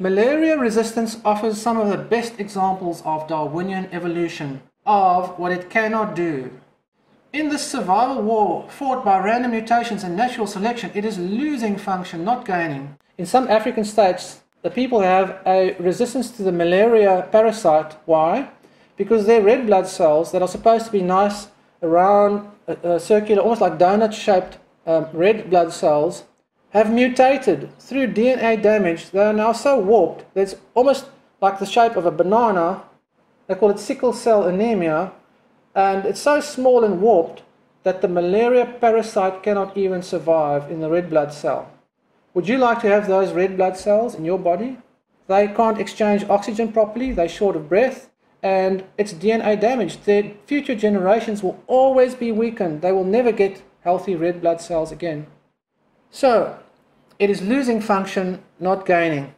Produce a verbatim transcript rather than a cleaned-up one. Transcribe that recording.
Malaria resistance offers some of the best examples of Darwinian evolution, of what it cannot do. In this survival war fought by random mutations and natural selection, it is losing function, not gaining. In some African states, the people have a resistance to the malaria parasite. Why? Because their red blood cells that are supposed to be nice, round, uh, uh, circular, almost like donut-shaped um, red blood cells, have mutated through D N A damage. They are now so warped that it's almost like the shape of a banana. They call it sickle cell anemia, and it's so small and warped that the malaria parasite cannot even survive in the red blood cell. Would you like to have those red blood cells in your body? They can't exchange oxygen properly, they're short of breath, and it's D N A damage. Their future generations will always be weakened. They will never get healthy red blood cells again. So, it is losing function, not gaining.